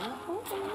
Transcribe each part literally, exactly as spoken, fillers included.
Oh,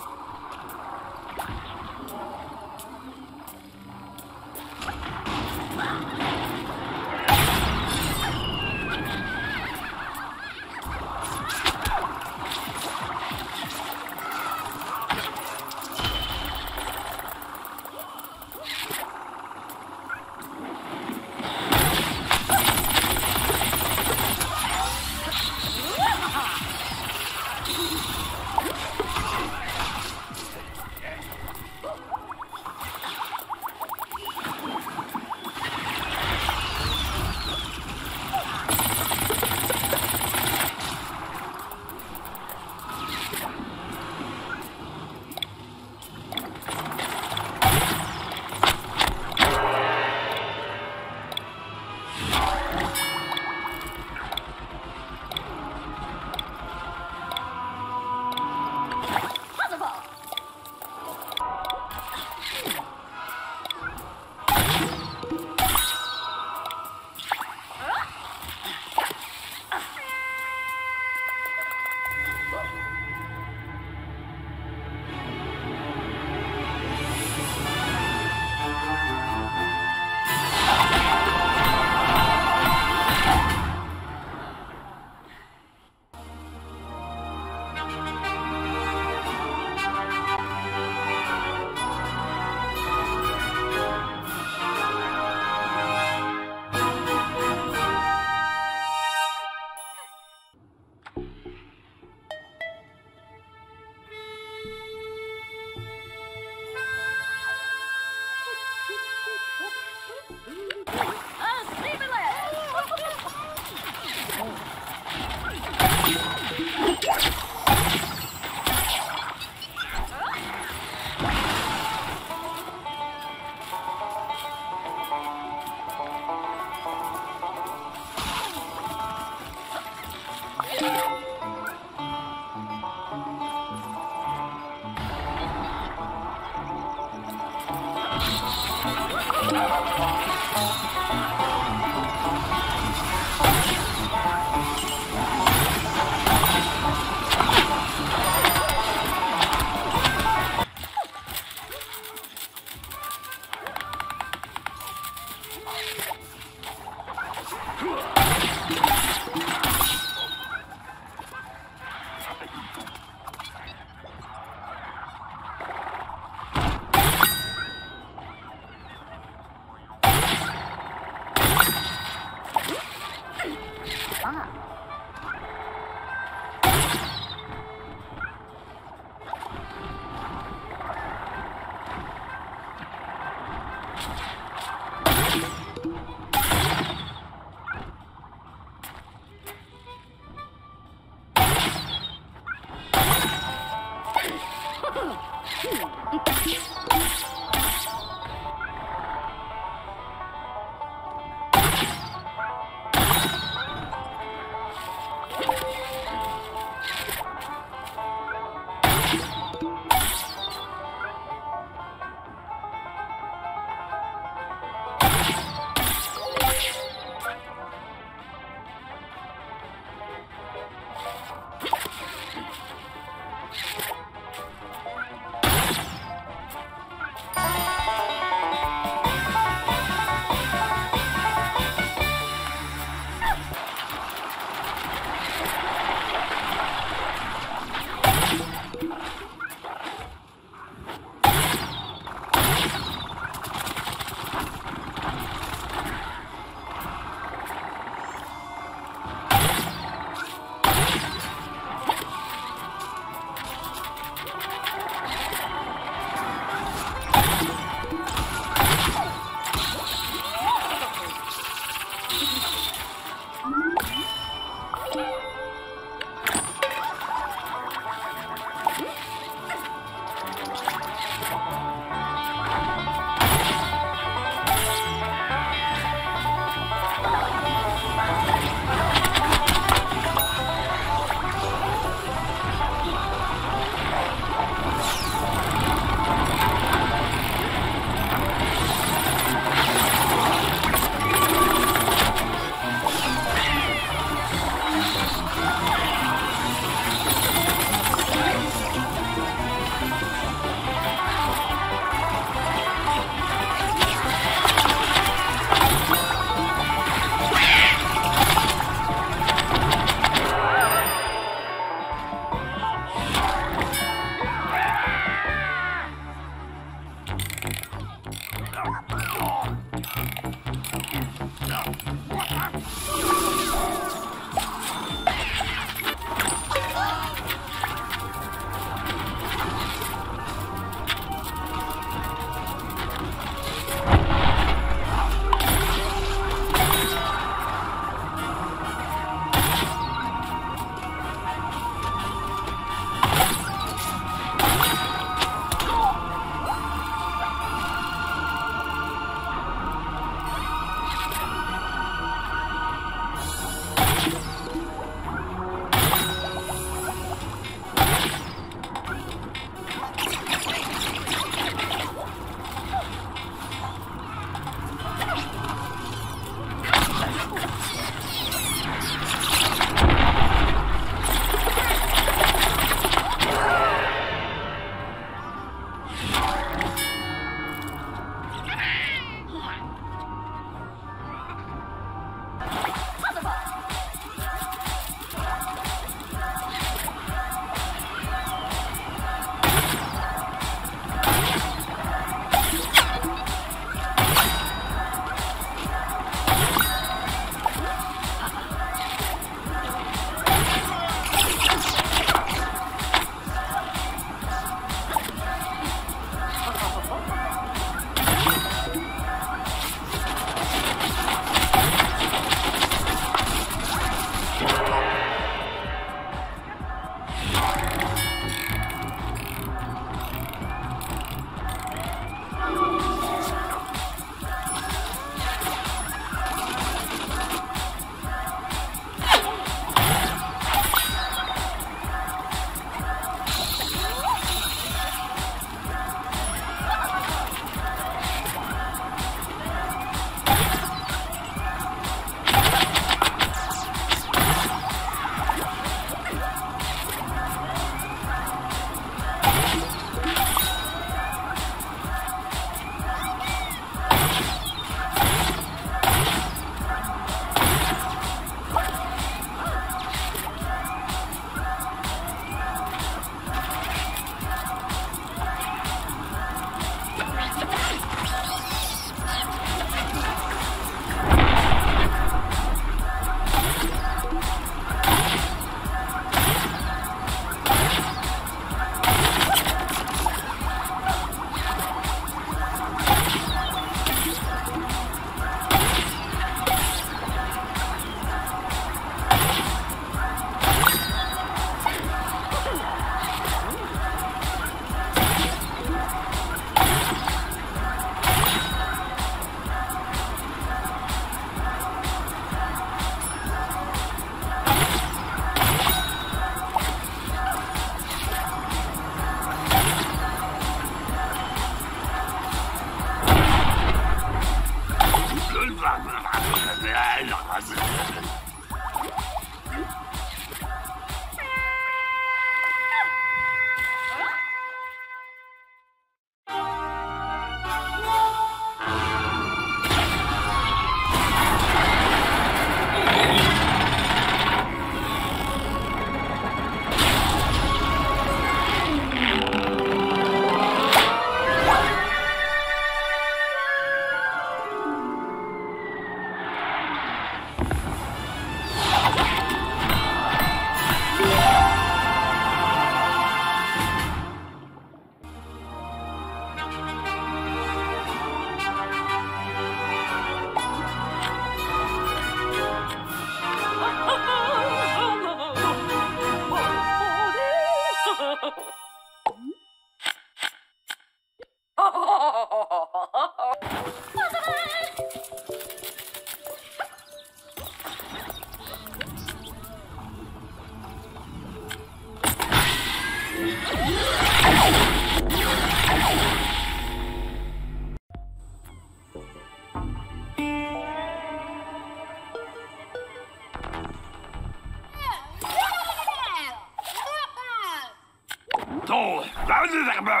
So, was ist aber?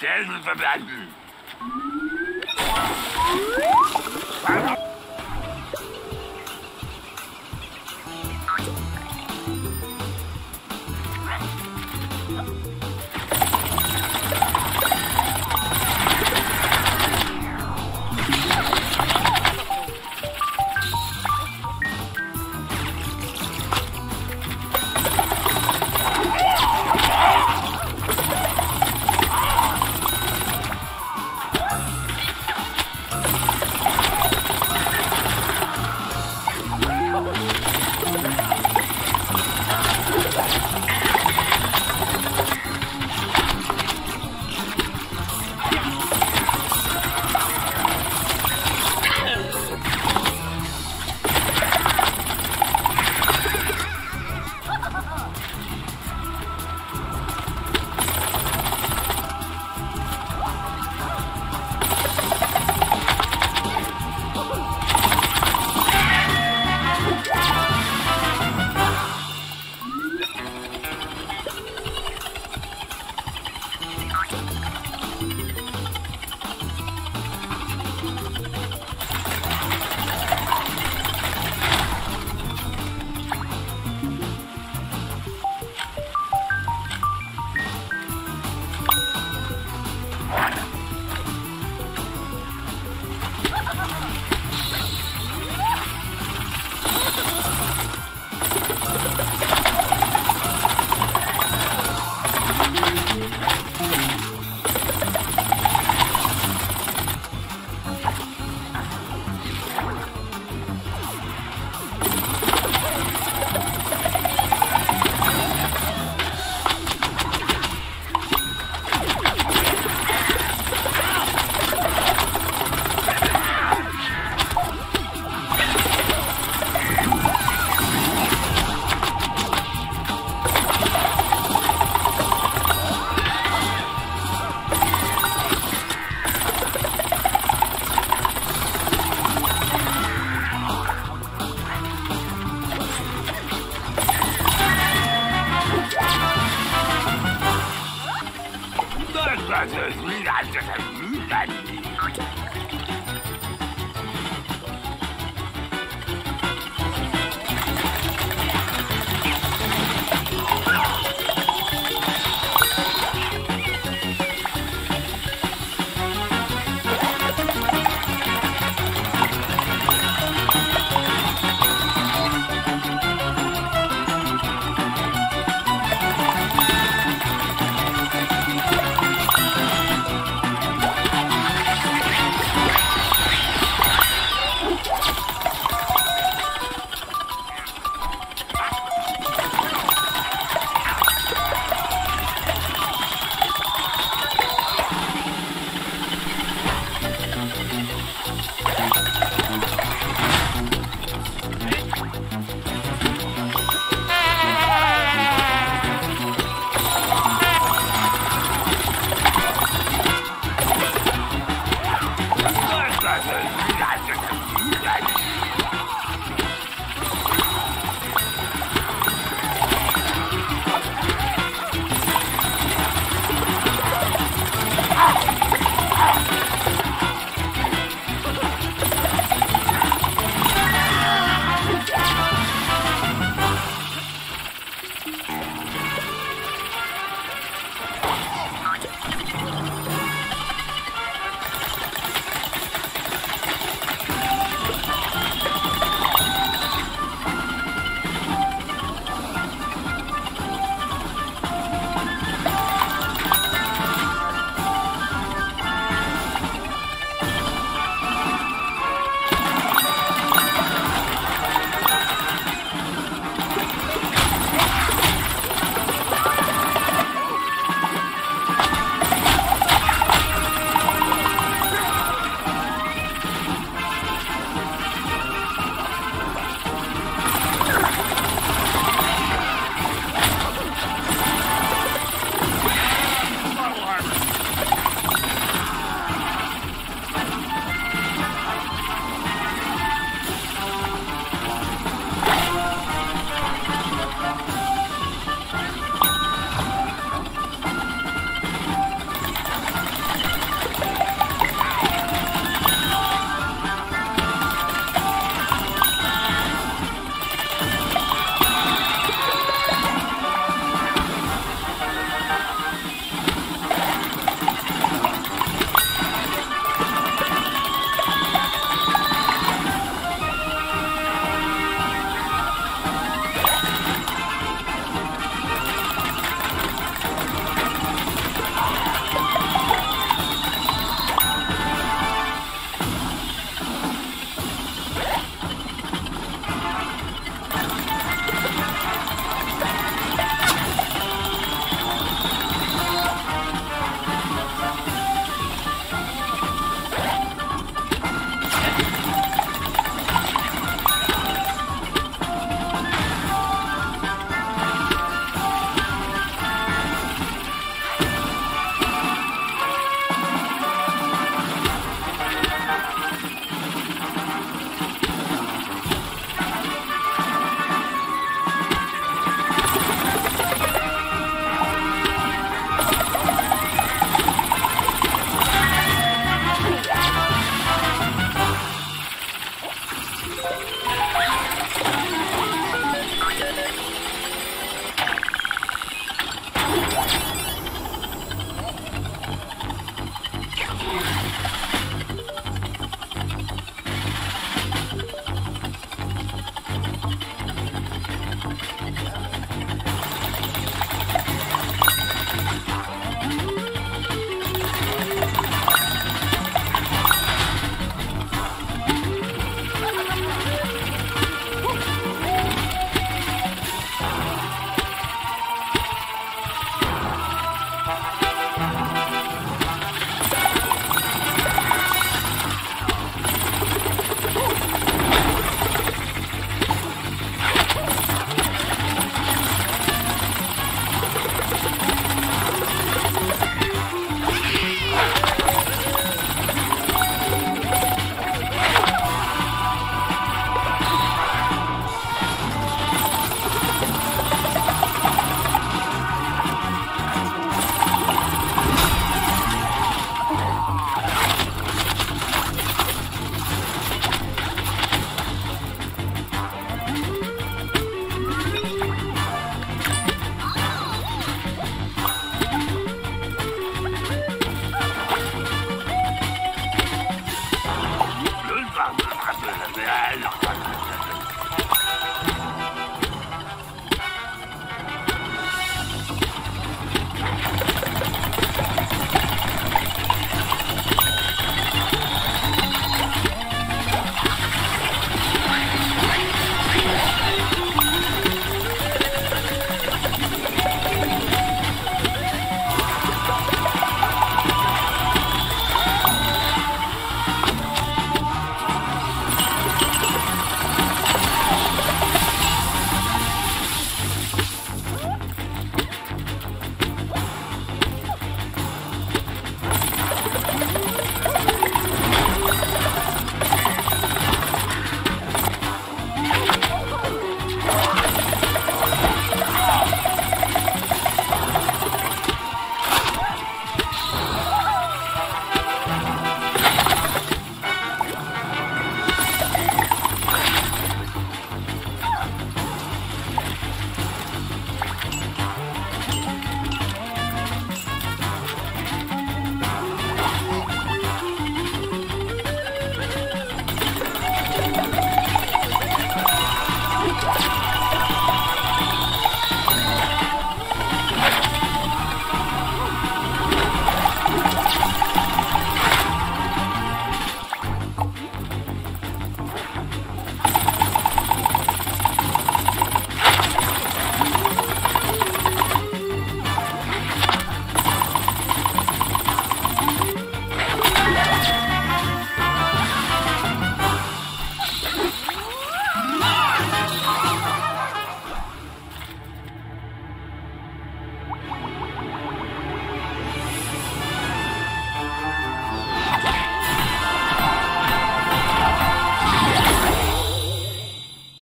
Der ist verboten.